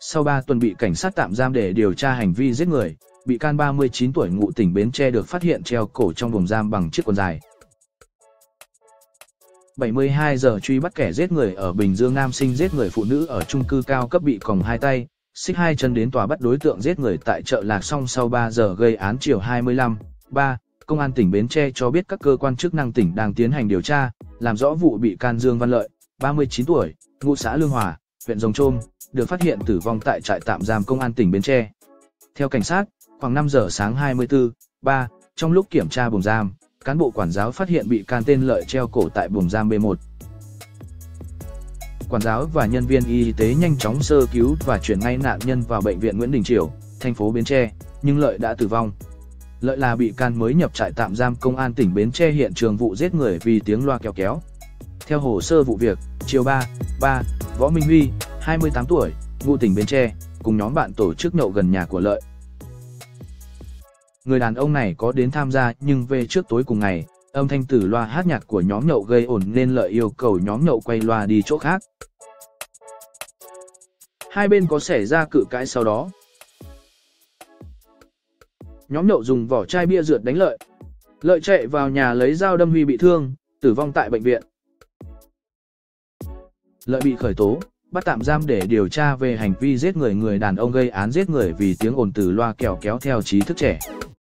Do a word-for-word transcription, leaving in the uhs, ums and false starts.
Sau ba tuần bị cảnh sát tạm giam để điều tra hành vi giết người, bị can ba mươi chín tuổi ngụ tỉnh Bến Tre được phát hiện treo cổ trong buồng giam bằng chiếc quần dài. bảy mươi hai giờ truy bắt kẻ giết người ở Bình Dương. Nam sinh giết người phụ nữ ở chung cư cao cấp bị còng hai tay, xích hai chân đến tòa bắt đối tượng giết người tại chợ Lạc Song sau ba giờ gây án. Chiều hai mươi lăm tháng ba, Công an tỉnh Bến Tre cho biết các cơ quan chức năng tỉnh đang tiến hành điều tra, làm rõ vụ bị can Dương Văn Lợi, ba mươi chín tuổi, ngụ xã Lương Hòa, huyện Giồng Trôm, được phát hiện tử vong tại trại tạm giam Công an tỉnh Bến Tre. Theo cảnh sát, khoảng năm giờ sáng hai mươi tư tháng ba, trong lúc kiểm tra buồng giam, cán bộ quản giáo phát hiện bị can tên Lợi treo cổ tại buồng giam B một. Quản giáo và nhân viên y tế nhanh chóng sơ cứu và chuyển ngay nạn nhân vào Bệnh viện Nguyễn Đình Chiểu, thành phố Bến Tre, nhưng Lợi đã tử vong. Lợi là bị can mới nhập trại tạm giam Công an tỉnh Bến Tre hiện trường vụ giết người vì tiếng loa kéo kéo. Theo hồ sơ vụ việc, chiều ba tháng ba, Võ Minh Huy, hai mươi tám tuổi, ngụ tỉnh Bến Tre, cùng nhóm bạn tổ chức nhậu gần nhà của Lợi. Người đàn ông này có đến tham gia nhưng về trước tối cùng ngày, âm thanh từ loa hát nhạc của nhóm nhậu gây ồn nên Lợi yêu cầu nhóm nhậu quay loa đi chỗ khác. Hai bên có xảy ra cự cãi sau đó. Nhóm nhậu dùng vỏ chai bia rượt đánh Lợi. Lợi chạy vào nhà lấy dao đâm Huy bị thương, tử vong tại bệnh viện. Lợi bị khởi tố, bắt tạm giam để điều tra về hành vi giết người. Người đàn ông gây án giết người vì tiếng ồn từ loa kèo kéo theo trí thức trẻ.